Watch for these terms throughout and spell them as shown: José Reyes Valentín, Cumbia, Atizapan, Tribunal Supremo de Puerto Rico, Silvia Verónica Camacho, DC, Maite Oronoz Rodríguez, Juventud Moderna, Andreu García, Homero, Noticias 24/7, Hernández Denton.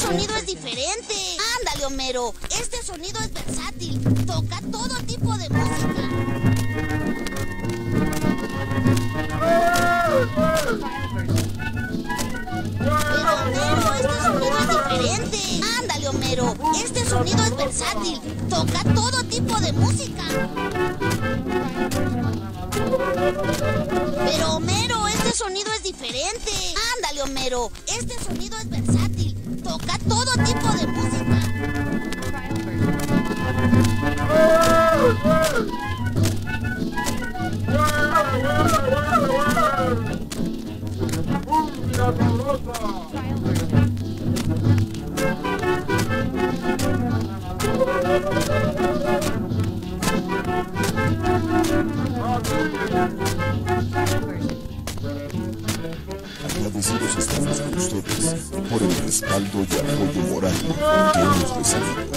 sonido es diferente. Ándale, Homero. Este sonido es versátil. Toca todo tipo de música. Pero Homero, este sonido es diferente. Ándale, Homero, este sonido es versátil. Toca todo tipo de música. Agradecidos estamos con ustedes por el respaldo y apoyo moral que hemos recibido.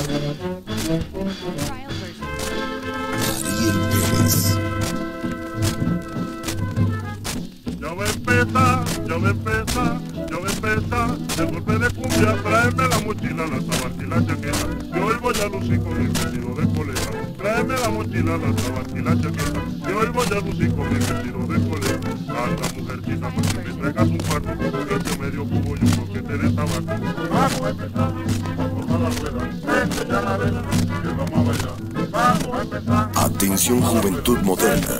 Yo voy a empezar, yo voy a empezar, yo voy a empezar. El golpe de cumbia, tráeme la mochila, la sabata y la chaqueta. Yo hoy voy a lucir con el vestido de colera. Tráeme la mochila, la sabata y la chaqueta. Yo hoy voy a lucir con el vestido de colera. Anda, mujercita, porque me traigas un par de ese medio cubo y un poquete de tabaco. Vamos a empezar, vamos a la rueda, vente ya la vela, que vamos a bailar. Vamos a empezar. Atención, Juventud Moderna,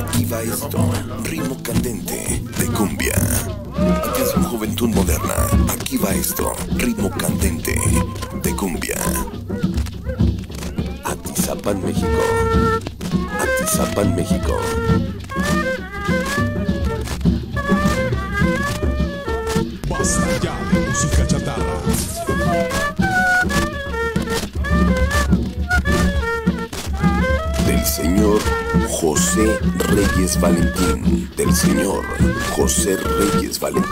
aquí va esto, ritmo candente de cumbia. Atención, Juventud Moderna, aquí va esto, ritmo candente de cumbia. Atizapan, México. Atizapan, México. Basta ya de música chatarra. Del señor José Reyes Valentín. Del señor José Reyes Valentín.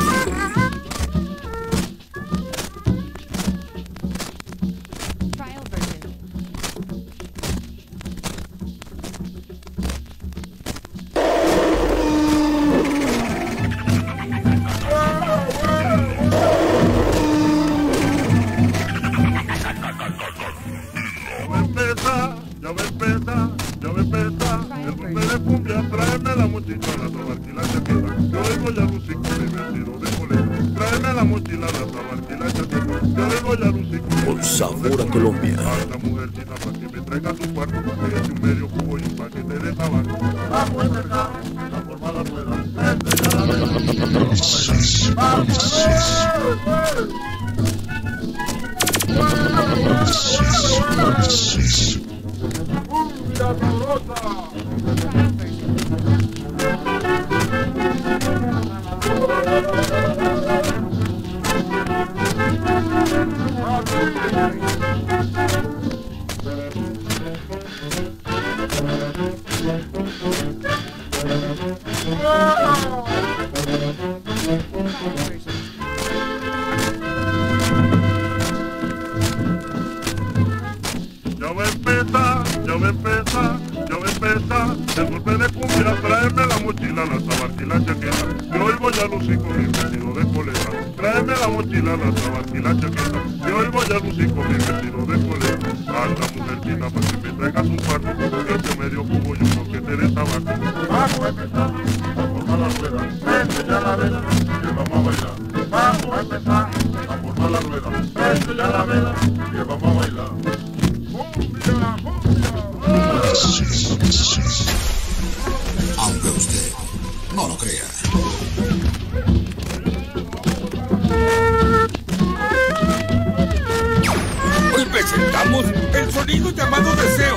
Con sabor a Colombia. Anda, mujercita, para que me traiga tu cuarto, para que eche un medio cubo y un paquete de tabaco. Vamos a empezar, la forma de la rueda, vente ya la vela, vamos a bailar. Vamos a bailar. El golpe de cumbia, tráeme la mochila, la sabata y la chaqueta. Yo hoy voy a lucir con mi vestido de colera. Tráeme la mochila, la sabata y la chaqueta. Yo hoy voy a lucir con mi vestido de colera. Anda, mujercita, para que me traigas un par de ese medio cubo y un poquete de tabaco. Vamos a empezar, a formar la rueda, vente ya la vela, que vamos a bailar. Vamos a empezar, a formar la rueda, vente ya la vela, que vamos a bailar. ¡Cumbia, cumbia! Aunque usted no lo crea. Hoy presentamos el sonido llamado deseo.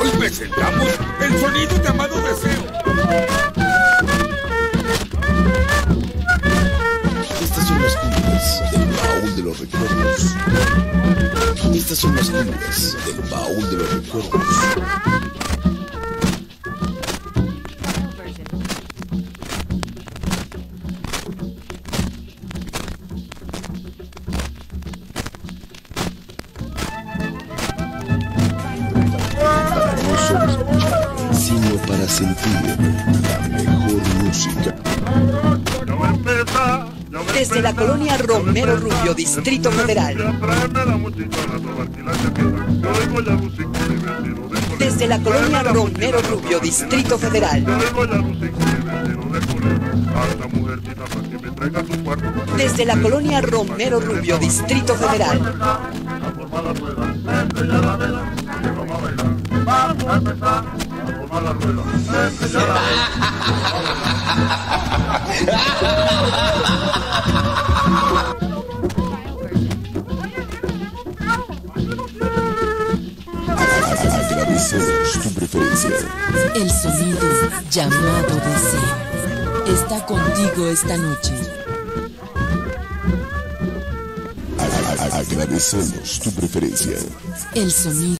Hoy presentamos el sonido llamado deseo. Estas son las cumbres del baúl de los recuerdos. Estas son las cumbres del baúl de los recuerdos. Para sentir la mejor música. Yo voy a empezar, yo desde la colonia Romero Rubio, Distrito Federal. Desde la colonia Romero Rubio, Distrito Federal. Desde la colonia Romero Rubio, Distrito Federal. El sonido llamado DC está contigo esta noche. Agradecemos tu preferencia. El sonido.